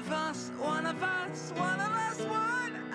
one of us, one of us, one of us, one.